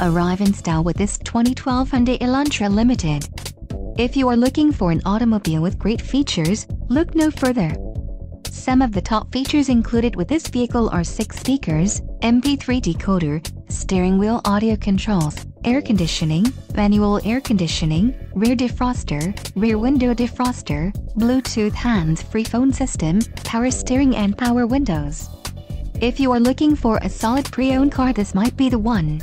Arrive in style with this 2012 Hyundai Elantra Limited. If you are looking for an automobile with great features, look no further. Some of the top features included with this vehicle are 6 speakers, MP3 decoder, steering wheel audio controls, air conditioning, manual air conditioning, rear defroster, rear window defroster, Bluetooth hands-free phone system, power steering and power windows. If you are looking for a solid pre-owned car, this might be the one.